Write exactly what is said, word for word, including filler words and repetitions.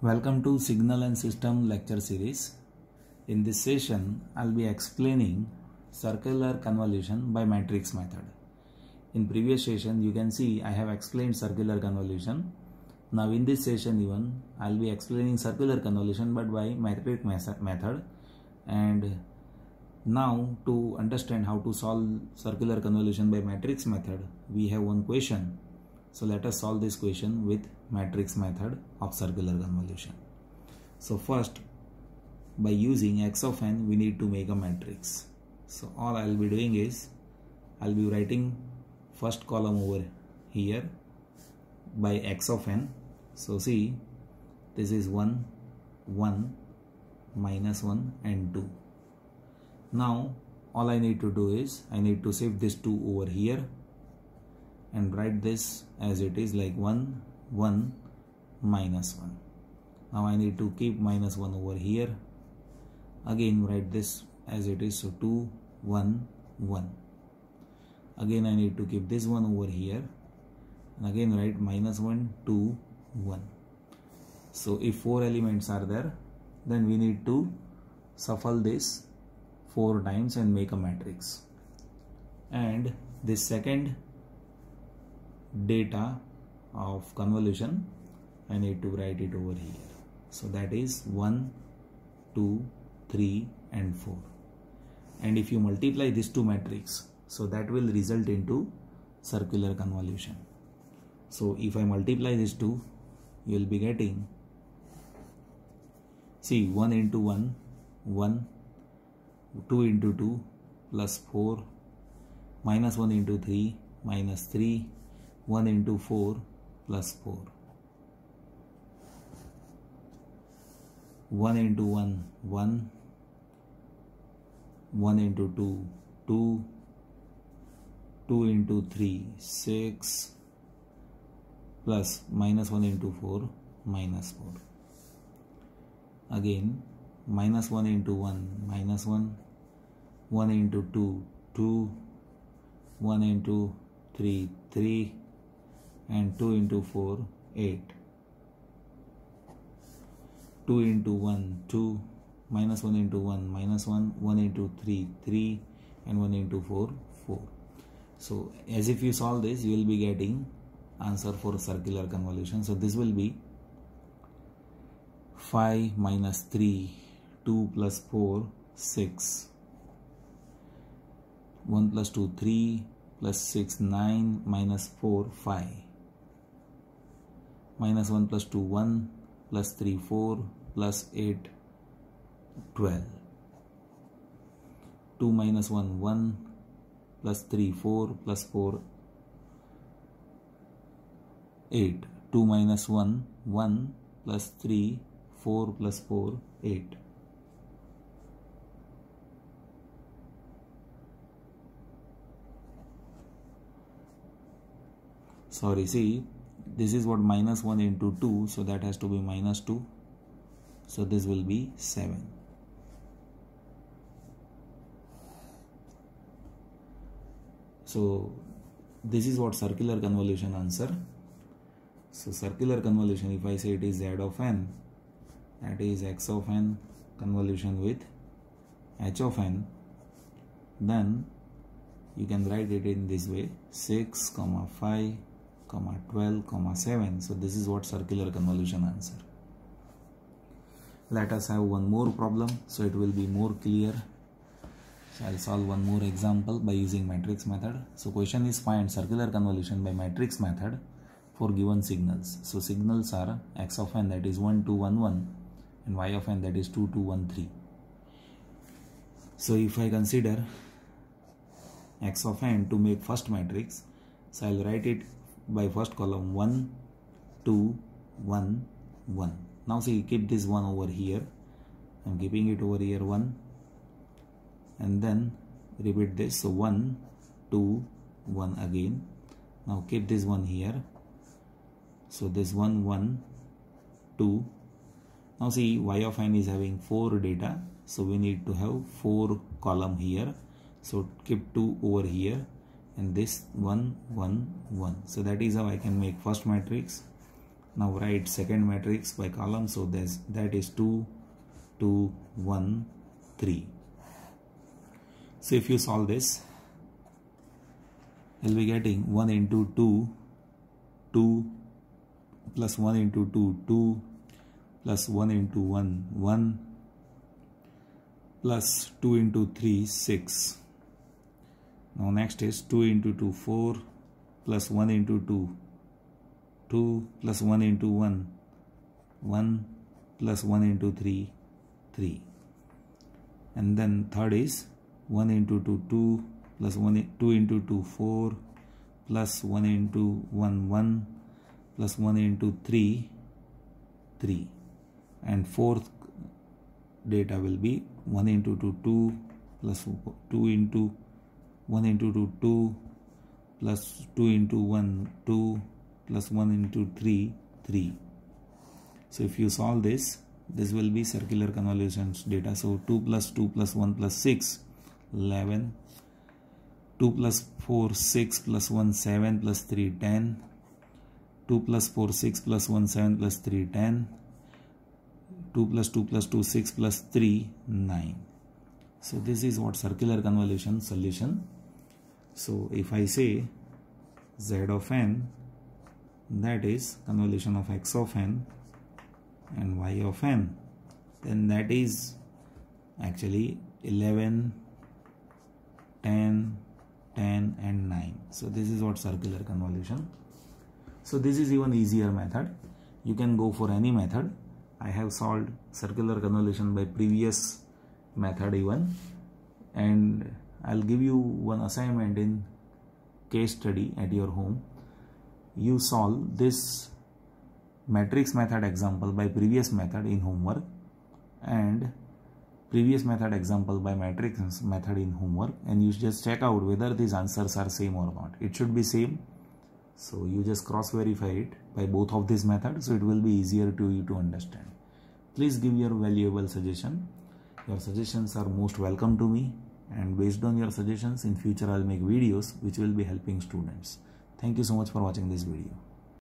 Welcome to Signal and System lecture series. In this session, I'll be explaining circular convolution by matrix method. In previous session, you can see I have explained circular convolution. Now in this session even, I'll be explaining circular convolution but by matrix method. And now to understand how to solve circular convolution by matrix method, we have one question. So let us solve this question with matrix method of circular convolution. So first, by using x of n, we need to make a matrix. So all I'll be doing is, I'll be writing first column over here by x of n. So see, this is one, one, minus one and two. Now all I need to do is, I need to shift this two over here and write this as it is, like one, one, minus one. Now I need to keep minus one over here. Again write this as it is, so two, one, one. Again I need to keep this one over here. And again write minus one, two, one. So if four elements are there, then we need to shuffle this four times and make a matrix. And this second data of convolution, I need to write it over here. So that is one, two, three and four. And if you multiply these two matrix, so that will result into circular convolution. So if I multiply these two, you will be getting, see, one into one, one, two into two plus four, minus one into three, minus three, one into four plus four, one into one, one, one into two, two, two into three, six, plus minus one into four, minus four. Again, minus one into one, minus one, one into two, two, one into three, three, and two into four, eight. two into one, two, minus one into one, minus one, one into three, three, and one into four, four. So as if you solve this, you will be getting answer for circular convolution. So this will be five minus three, two plus four, six. one plus two, three, plus six, nine, minus four, five. Minus one plus two, one, plus three, four, plus eight, twelve. two minus one, one, plus three, four, plus four, eight. two minus one, one, plus three, four, plus four, eight. Sorry, see, this is what, minus one into two, so that has to be minus two. So this will be seven. So this is what circular convolution answer. So circular convolution, if I say it is z of n, that is x of n convolution with h of n, then you can write it in this way, six, five, twelve, seven. So this is what circular convolution answer. Let us have one more problem, so it will be more clear. So I'll solve one more example by using matrix method. So question is, find circular convolution by matrix method for given signals. So signals are x of n, that is one, two, one, one, and y of n, that is two, two, one, three. So if I consider x of n to make first matrix, so I'll write it by first column one, two, one, one. Now see, keep this one over here. I'm keeping it over here, one, and then repeat this. So one, two, one again. Now keep this one here. So this one, one, two. Now see, y of n is having four data, so we need to have four column here. So keep two over here, and this one, one, one. So that is how I can make first matrix. Now write second matrix by column, so this that is two, two, one, three. So if you solve this, you'll be getting one into two, two plus one into two, two plus one into one, one plus two into three, six. Now next is two into two, four plus one into two, two plus one into one, one plus one into three, three. And then third is one into two, two plus one, two into two, four plus one into one, one plus one into three, three. And fourth data will be one into two, two plus one into two, plus two into one, two plus one into three, three. So if you solve this, this will be circular convolutions data. So two plus two plus one plus six, eleven. two plus four, six plus one, seven plus three, ten. two plus four, six plus one, seven plus three, ten. two plus two plus two, six plus three, nine. So this is what circular convolution solution. So if I say z of n, that is convolution of x of n and y of n, then that is actually eleven, ten, ten and nine. So this is what circular convolution. So this is even easier method. You can go for any method. I have solved circular convolution by previous method even, and I'll give you one assignment in case study at your home. You solve this matrix method example by previous method in homework and previous method example by matrix method in homework, and you just check out whether these answers are same or not. It should be same, so you just cross verify it by both of these methods, so it will be easier to you to understand. Please give your valuable suggestion. Your suggestions are most welcome to me, and based on your suggestions in future I'll make videos which will be helping students. Thank you so much for watching this video.